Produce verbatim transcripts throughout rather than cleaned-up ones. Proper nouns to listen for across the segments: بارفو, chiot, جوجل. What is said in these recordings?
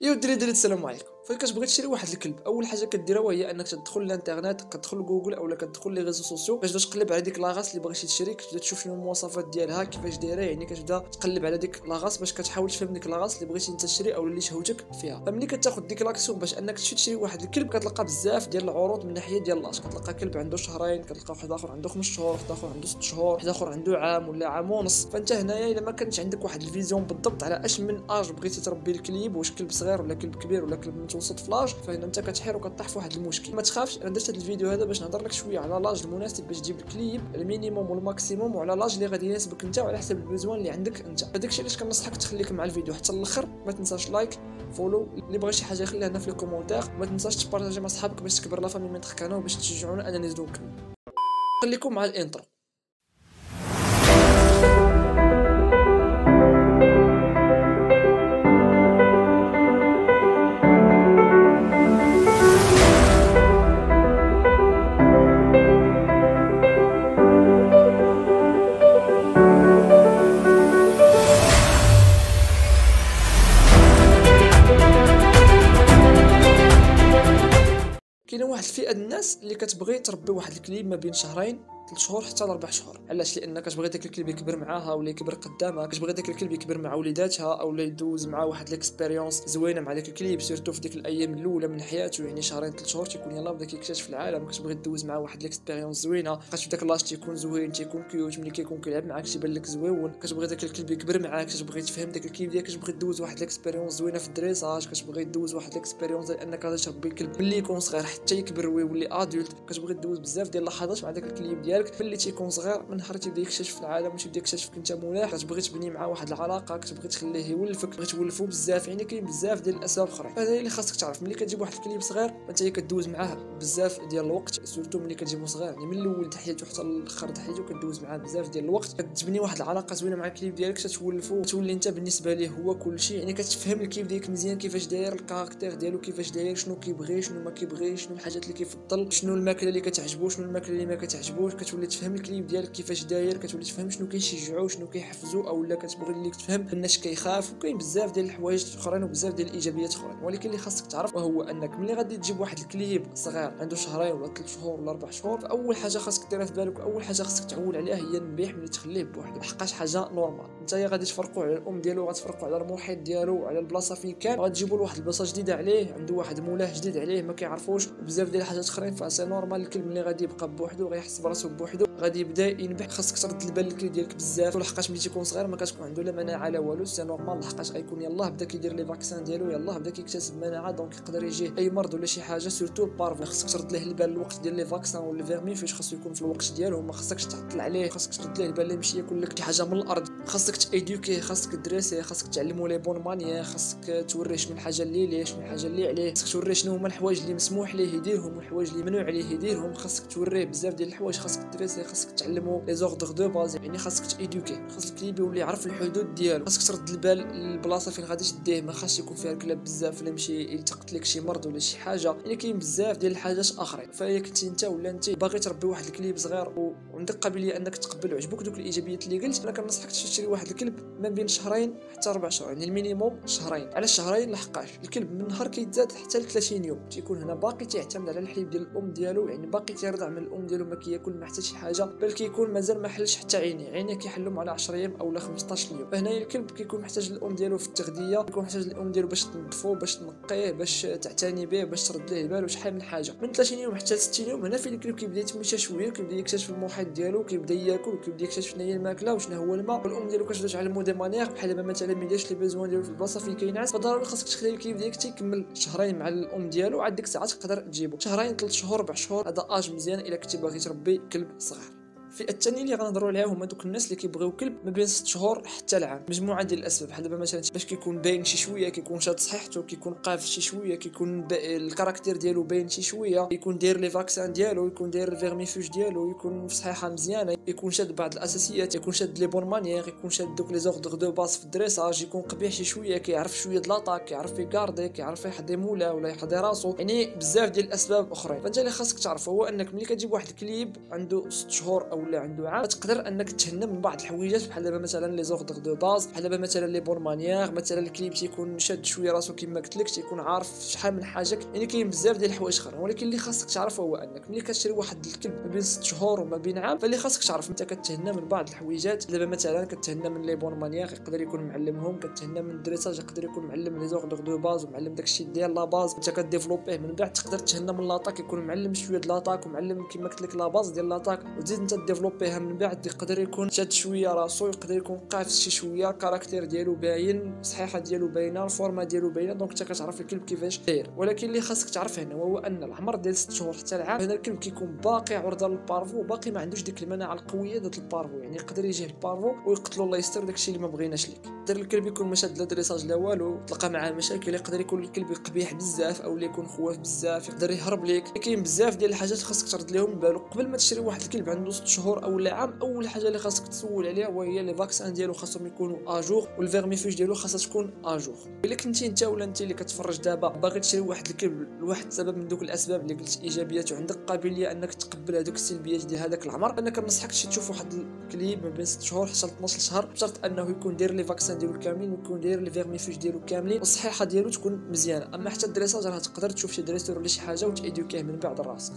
يا ود الدراري السلام عليكم. فاش كتبغي تشري واحد الكلب، اول حاجه كديرها وهي انك تدخل للانترنت، كتدخل جوجل اولا كتدخل لي ريزو سوسيو، كتبدا تقلب على ديك لاغاس اللي بغيتي تشري، كتبدا تشوف شنو المواصفات ديالها كيفاش دايره، يعني كتبدا تقلب على ديك لاغاس باش كتحاول تفهم ديك لاغاس اللي بغيتي انت تشري اولا اللي شهوتك فيها. فملي كتاخذ ديك لاكسيون باش انك تمشي تشري واحد الكلب، كتلقى بزاف ديال العروض من ناحيه ديال لاش، كتلقى كلب عنده شهرين، كتلقى واحد اخر عنده خمس شهور، واحد اخر عنده ست شهور، واحد اخر عنده عام ولا عام ونص. فانت هنايا الا ما كانتش عندك واحد الفيزيون بالضبط على اش من اج بغيتي تربي الكليب، واش كلب صغير ولا كلب كبير ولا كلب متوسط فلاج، فهنا انت كتحير وكطيح في واحد المشكل. ما تخافش، انا درت هذا الفيديو هذا باش نهضر لك شويه على لاج المناسب باش تجيب الكليب المينيموم والماكسيموم، وعلى لاج اللي غادي يناسبك انت وعلى حسب البيزوان اللي عندك انت. هذاك الشيء علاش كنصحك تخليك مع الفيديو حتى الاخر. ما تنساش لايك فولو، اللي بغى شي حاجه يخليها لنا في الكومونتير، وما تنساش تبارطاجي مع صحابك باش تكبر لا فامي ميتر كانو باش تشجعونا اننا نزيدو نكملو. خليكم مع الانترو. كاينه واحد الفئه الناس اللي كتبغي تربي واحد الكليب ما بين شهرين ثلاث شهور حتى لاربع شهور. علاش؟ لان كتبغي داك الكليب يكبر معاها ولا يكبر قدامها، كتبغي داك الكليب يكبر مع وليداتها اولا يدوز معاه واحد ليكسبيريونس زوينه مع داك الكليب، سيرتو في ديك الايام الاولى من حياته، يعني شهرين ثلاث شهور تيكون يلاه بدا كيكتشف العالم، كتبغي دوز معاه واحد ليكسبيريونس زوينه، كتشوف داك لاش تيكون زوين تيكون كيوت، ملي كيكون كيلعب معاك تيبان لك زويون، كتبغي داك الكليب يكبر معاك، كتبغي تفهم داك الكليب ديالك، كتبغي دوز واحد ليكسبيريونس زوينه في الدريساج، كتبغي دوز واحد ليكسبيريونس انك غادي تربي الكلب ملي يكون صغير حتى يكبر ويولي ادولت، كتبغي دوز بزاف ديال اللحظات مع داك الكليب ديالك ملي تيكون صغير، من نهار تيبدا يكتشف العالم وتيبدا يكتشفك انت ملاح، كتبغي تبني معاه واحد العلاقه، كتبغي تخليه يولفك، بغيت تولفو بزاف، يعني كاين بزاف ديال الاسباب اخرين. هذا اللي خاصك تعرف ملي كتجيب واحد الكليب صغير، انت كدوز معاه بزاف ديال الوقت، سورتو ملي كتجيبو صغير، يعني من الاول تاع حياته حتى الاخر تاع حياته كدوز معاه بزاف ديال الوقت، كتبني واحد العلاقه زوينه مع الكليب ديالك، كتولفو تولي انت بالنسبه ليه هو كلشي، يعني كتفهم الكليب ديالك مزيان كيفاش داير الكاركتير ديالو، كيفاش داير شنو كيبغي شنو ما كيبغيش، شنو الحاجات اللي كيفضل، شنو الماكله اللي كتعجبو شنو الماكله اللي ما كتعجبوش، كتولي تفهم الكليب ديالك كيفاش داير، كتولي تفهم شنو كيشجعو شنو كيحفزو، اولا كتبغي اللي تفهم اناش كيخاف، وكاين بزاف ديال الحوايج اخرين وبزاف ديال الايجابيات اخرين. ولكن اللي خاصك تعرف وهو انك ملي غادي تجيب واحد الكليب صغير عنده شهرين ولا ثلاث شهور ولا اربع شهور، فاول حاجه خاصك ديرها في بالك واول حاجه خاصك تعول عليها هي المبيح ملي تخليه بوحدو، لحقاش حاجه نورمال. نتايا غادي تفرقوا على الام ديالو، غتفرقوا على المحيط ديالو، على البلاصه فين كان، غتجيبوا له واحد البلاصه جديده عليه، عنده واحد مولاه جديد عليه ما كيعرفوش بزاف ديال الحاجات اخرين، فسي نورمال الكلب ملي غادي يبقى بوحدو غيحس براسو بوحدو غادي يبدا ينبح. خاصك ترد البال الكليب ديالك بزاف، ولحقاش ملي تيكون صغير ما كتكون عنده لا مناعه لا والو، سي نورمال، لحقاش غيكون يلاه بدا كيدير لي فاكسان ديالو، يلاه بدا كيكتسب مناعه، دونك يقدر يجيه اي مرض ولا شي حاجه، سورتو بارفو. خاصك ترد ليه البال الوقت ديال لي فاكسان ولا الفيرمين فاش خاصو يكون في الوقت ديالهم، ما خاصكش تعطل عليه، خاصك ترد ليه البال يمشي ياكل لك شي حاجه من الارض، خاصك تايديوكيه، خاصك تدريسيه، خاصك تعلمو لي بون مانيير، خاصك توريه شنو الحاجه اللي ليه شنو الحاجه اللي عليه، خاصك توريه شنو هما الحوايج اللي مسموح ليه يديرهم والحوايج اللي ممنوع عليه يديرهم، خاصك توريه بزاف ديال الحوايج، خاصك تدريسيه، خاصك تعلمو لي زوردر دو باز، يعني خاصك تايديوكيه، خاص الكليب يولي يعرف الحدود ديالو، خاصك ترد البال البلاصه فين غادي تديه، ما خاصش يكون فيها الكلاب بزاف ولا يمشي يلتقط لك شي مرض ولا شي حاجه، يعني كاين بزاف ديال الحاجات اخرين. فالا كنتي انت ولا انت باغي تربي واحد الكليب صغير وعندك قابليه انك تقبل وعجبوك دوك الايجابيات اللي قلت، انا كنصحك تشري واحد الكلب ما بين شهرين حتى ربع شهور، يعني المينيموم شهرين. على شهرين لحقاش الكلب من نهار كيتزاد حتى ل ثلاثين يوم تيكون هنا باقي تيعتمد على الحليب ديال الام ديالو، يعني باقي تيرضع من الام ديالو، ما كياكل ما حتى شي حاجه، بل كيكون مازال ما حلش حتى عينيه، عينيه كيحلهم على عشرة ايام اولا خمسطاش يوم. فهنايا الكلب كيكون محتاج الام ديالو في التغذيه، كيكون محتاج الام ديالو باش تنظفو باش تنقيه باش تعتني به باش ترد ليه البال وشحال من حاجه. من ثلاثين يوم حتى ستين يوم هنا فين الكلب كيبدا يتمشى شويه، كيبدا يكتشف المحيط ديالو، كيبدا ياكل، كيبدا يكتشف شنو هي الماكله وشنو هو الماء، والام ديالو كتبدا تعلمو دي مانيير، بحال دابا مثلا ما يديرش لي بيزوان ديالو في البلاصه فين كينعس. فضروري خاصك تخلي الكلب ديالك تيكمل شهرين مع الام ديالو، عاد ديك الساعه تقدر تجيبو. شهرين ثلاث شهور اربع شهور هذا اج مزيان الا كنتي باغي تربي كلب صغير. الفئه الثانيه اللي غنهضروا عليها هما دوك الناس اللي كيبغيو كلب ما بين ست شهور حتى العام، مجموعه ديال الاسباب، بحال دابا مثلا باش كيكون باين شي شويه، كيكون شاد صحيحته، كيكون قاف شي شويه، كيكون الكاركتير ديالو باين شي شويه، يكون داير لي فاكسان ديالو، يكون داير الفيرميفوج ديالو، يكون في صحيحه مزيانه، يكون شاد بعض الاساسيات، يكون شاد لي بون مانيير، يكون شاد دوك لي زوردر دو باس في الدريساج، يكون قبيح شي شويه، كيعرف شويه دلاطاك، كيعرف يكاردي، كيعرف يحضي مولاه ولا يحضي راسو، يعني بزاف ديال الاسباب اخرين. فانت اللي خاصك تعرف هو انك ملي كتجيب واحد الكليب عنده ست شهور او اللي عنده عام تقدر انك تهنى من بعض الحويجات بحال دابا مثلا لي زوردر دو باز، بحال دابا مثلا لي بون مانيير، مثلا الكليب تيكون شاد شويه راسو كما قلت لك، تيكون عارف شحال من حاجه. يعني كاين بزاف ديال الحوايج اخرين، ولكن اللي خاصك تعرفه هو انك ملي كتشري واحد الكلب ما بين ست شهور وما بين عام، فاللي خاصك تعرف انت كتهنى من بعض الحويجات. دابا مثلا كتهنى من لي بون مانيير يقدر يكون معلمهم، كتهنى من الدريساج يقدر يكون معلم لي زوردر دو باز ومعلم داكشي ديال لا باز انت كديفلوبيه. من بعد تقدر تهنى من لاطاك، يكون معلم شويه ديال لاطاك ومعلم كما قلت لك لا باز ديال لاطاك، وتزيد انت ديفلوبيها من بعد. يقدر يكون شاد شويه راسو، يقدر يكون قاف شي شويه، الكاركتير ديالو باين، الصحيحه ديالو باينه، الفورمه ديالو باينه، دونك انت كتعرف الكلب كيفاش داير. ولكن اللي خاصك تعرف هنا هو ان العمر ديال ست شهور حتى العام هذا الكلب كيكون باقي عرضه للبارفو، باقي ما عندوش ديك المناعه القويه ديال البارفو. يعني يقدر يجيه البارفو ويقتلو الله يستر داكشي اللي ما بغيناش ليك. يقدر الكلب يكون ما شاد لا دريساج لا والو، تلقى معاه مشاكل، يقدر يكون الكلب قبيح بزاف او اللي يكون خواف بزاف، يقدر يهرب ليك. كاين بزاف ديال الحاجات خاصك ترد لهم بالو قبل ما تشري واحد الكلب عنده ست شهور او عام. اول حاجه اللي خاصك تسول عليها وهي لي فاكسان ديالو خاصهم يكونوا اجور، والفيرميفوج ديالو خاصها تكون اجور. الا كنتي انت ولا انت اللي كتفرج دابا باغي تشري واحد الكلب لواحد سبب من دوك الاسباب اللي قلت ايجابيات وعندك قابليه انك تقبل هذوك السلبيات ديال هذاك العمر، انا كنصحك تشوف واحد الكليب ما بين ست شهور حتى اثنا عشر شهر، بشرط انه يكون داير لي فاكسان ديالو كاملين ويكون داير لي فيرميفوج ديالو كاملين والصحيحه ديالو تكون مزيانه. اما حتى الدريساج راه تقدر تشوف شي دريسور ولا شي حاجه وتايدوكيه من بعد راسك.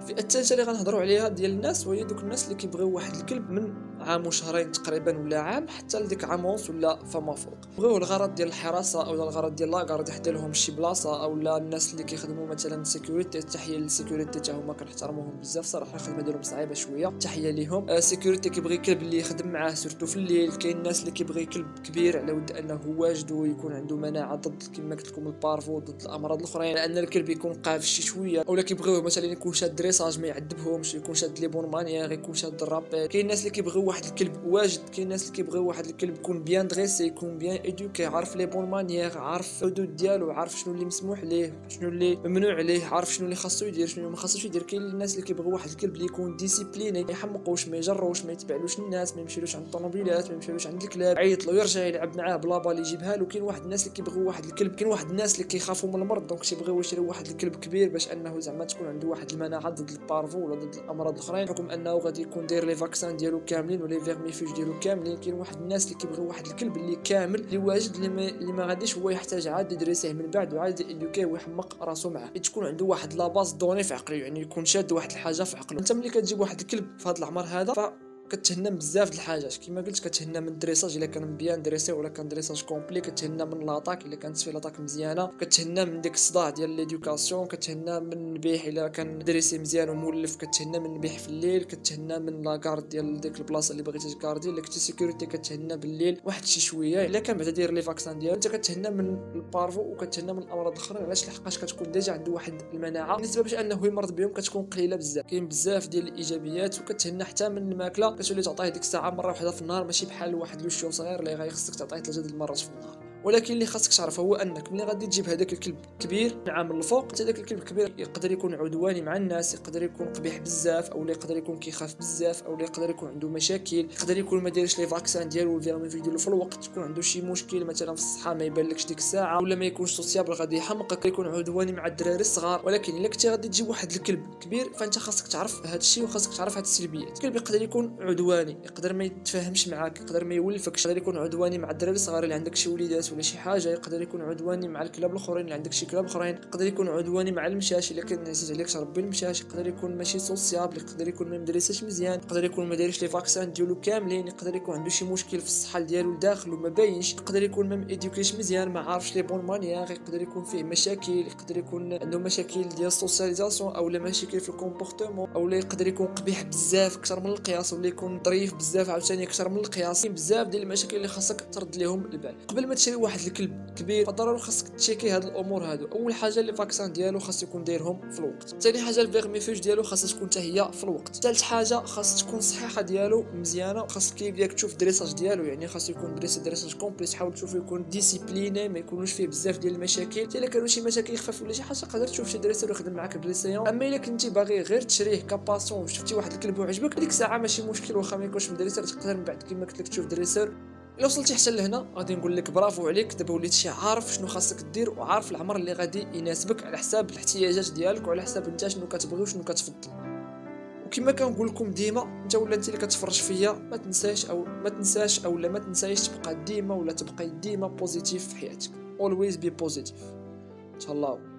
الفئه الثالثه اللي غنهضروا عليها ديال الناس وهي دوك الناس اللي كيبغيو واحد الكلب من عام وشهرين تقريبا ولا عام حتى لديك عام ونص ولا فما فوق، بغيو الغرض ديال الحراسه او الغرض ديال لاكارد يحط لهم شي بلاصه، او لا الناس اللي كيخدموا مثلا سيكوريتي، تحيه للسيكوريتي حتى هما كنحترموهم بزاف صراحه، الخدمه ديالهم صعيبه شويه، تحيه ليهم. آه سيكوريتي كيبغي كلب اللي يخدم معاه سورتو في الليل. كاين الناس اللي كيبغي كلب كبير على ود انه واجد ويكون عنده مناعه ضد كما قلت لكم البارفو ضد الامراض الاخرين، لان الكلب يكون قاف شي شويه، اولا كيبغيوه مثلا يكون شاد دريساج ما يعذبهمش، يكون شاد لي بون مانيير، يكون شاد الرابيل. كاين الناس اللي كيبغيو واحد الكلب واجد، كاين ناس اللي كيبغيو واحد الكلب يكون بيان دريسي، يكون بيان ايدوكي، عارف لي بون مانيير، عارف الحدود ديالو، عارف شنو اللي مسموح ليه شنو اللي ممنوع عليه، عارف شنو اللي خاصو يدير شنو ما خاصوش يدير. كاين الناس اللي كيبغيو واحد الكلب اللي يكون ديسيبليني، ما يحمقوش، ما يجروش، ما يتبعلوش الناس، ما يمشيلوش عند الطوموبيلات، ما يمشيلوش عند الكلاب، عيط له يرجع يلعب معاه بلا بال يجيبها له. كاين واحد الناس اللي كيبغيو واحد الكلب، كاين واحد الناس اللي كيخافوا من المرض دونك تيبغيو يشريو واحد الكلب كبير باش انه زعما تكون عنده واحد المناعه ضد البارفو ولا ضد الامراض الاخرين بحكم انه غادي يكون داير لي فاكسان ديالو كاملين ولا فيرميفوج ديالو كاملين. كاين واحد الناس اللي كيبغيو واحد الكلب اللي كامل اللي واجد اللي ما غاديش هو يحتاج عادي يدريسيه من بعد وعادي يدوكيه ويحمق راسو معاه، تكون عنده واحد لاباس دوني في عقله، يعني يكون شاد واحد الحاجه في عقله. انت ملي كتجيب واحد الكلب في هذا العمر هذا ف كتهنى بزاف د الحاجات كما قلت، كتهنى من الدريساج الا كان بيان دريسي ولا كان دريساج كومبلي، كتهنى من لاطاك الا كانت في لاطاك مزيانه، كتهنى من ديك الصداع ديال ليدوكاسيون، كتهنى من النبيح الا كان دريسي مزيان ومولف، كتهنى من النبيح في الليل، كتهنى من لاكارد ديال ديك البلاصه اللي بغيتي تكاردي، الا كنتي سيكوريتي كتهنى بالليل واحد شي شويه، الا كان بعدا داير لي فاكسان ديالو انت كتهنى من البارفو وكتهنى من الامراض الاخرين. علاش؟ لحقاش كتكون ديجا عنده واحد المناعه بالنسبه باش انه يمرض بهم كتكون قليله بزاف. كاين بزاف ديال الايجابيات، وكتهنى حتى من الماكله، كتولي تعطيه ديك الساعه مره واحده في النهار ماشي بحال واحد لوشيو صغير اللي غيخصك تعطيه ثلاثه د المرات في النهار. ولكن اللي خاصك تعرف هو انك ملي غادي تجيب هذاك الكلب كبير من عام للفوق، حتى داك الكلب الكبير يقدر يكون عدواني مع الناس، يقدر يكون قبيح بزاف، او يقدر يكون كيخاف بزاف، او يقدر يكون عنده مشاكل، يقدر يكون ما دايرش لي فاكسان ديالو والفيرميفوج ديالو في الوقت، يكون عنده شي مشكل مثلا في الصحه ما يبانلكش ديك الساعه، ولا ما يكونش سوسيابل غادي يحمقك، يكون عدواني مع الدراري الصغار. ولكن الا كنتي غادي تجيب واحد الكلب كبير فانت خاصك تعرف هذا الشيء وخاصك تعرف هذه السلبيات. الكلب يقدر يكون عدواني، يقدر ما يتفاهمش معاك، يقدر ما يولفكش، يقدر يكون عدواني مع الدراري الصغار اللي عندك شي وليدات ولا شي حاجه، يقدر يكون عدواني مع الكلاب الاخرين اللي عندك شي كلاب اخرين، يقدر يكون عدواني مع المشاش الا كان نسيت عليك تربي المشاش، يقدر يكون ماشي سوسيابل، يقدر يكون ما مدرساش مزيان، يقدر يكون ما دايرش لي فاكسان ديالو كاملين، يقدر يكون عنده شي مشكل في الصحه ديالو لداخل وما باينش، يقدر يكون ما ميديكيش مزيان، ما عارفش لي بون مانيير، يقدر يكون فيه مشاكل، يقدر يكون عنده مشاكل ديال السوسياليزاسيون او لا مشاكل في الكومبورتمون، او لا يقدر يكون قبيح بزاف اكثر من القياس، ولا يكون ظريف بزاف عاوتاني اكثر من القياس. بزاف ديال المشاكل اللي خاصك ترد لهم البال قبل ما تشري واحد الكلب كبير. فضروري خاصك تشيكي هاد الامور هادو. اول حاجه لي فاكسان ديالو خاص يكون دايرهم في الوقت، ثاني حاجه الفيرميفوج ديالو خاصها تكون حتى هي في الوقت، ثالث حاجه خاص تكون الصحيحه ديالو مزيانه، خاص كيف ياك تشوف الدريساج ديالو، يعني خاص يكون دريسي دريساج كومبليت، تحاول تشوفو يكون ديسيبليني ما يكونوش فيه بزاف ديال المشاكل، حتى الا كانوا شي مشاكل يخفف ولا شي حاجه تقدر تشوف شي دريسي يخدم معاك بليسيون. اما الا كنتي باغي غير تشريه كاباسيون، شفتي واحد الكلب وعجبك ديك الساعه ماشي مشكل، واخا ما يكونش مدريسر تقدر من بعد كما قلت لك تشوف دريسر. الا وصلتي حتى لهنا غادي نقول لك برافو عليك، دابا وليتي عارف شنو خاصك دير وعارف العمر اللي غادي يناسبك على حساب الاحتياجات ديالك وعلى حساب انت شنو كتبغي وشنو كتفضل. وكما كنقول لكم ديما، انت ولا انت اللي كتفرج فيا ما تنساش او ما تنساش اولا ما تنساش تبقى ديما ولا تبقاي ديما بوزيتيف في حياتك. always be positive. تهلاو.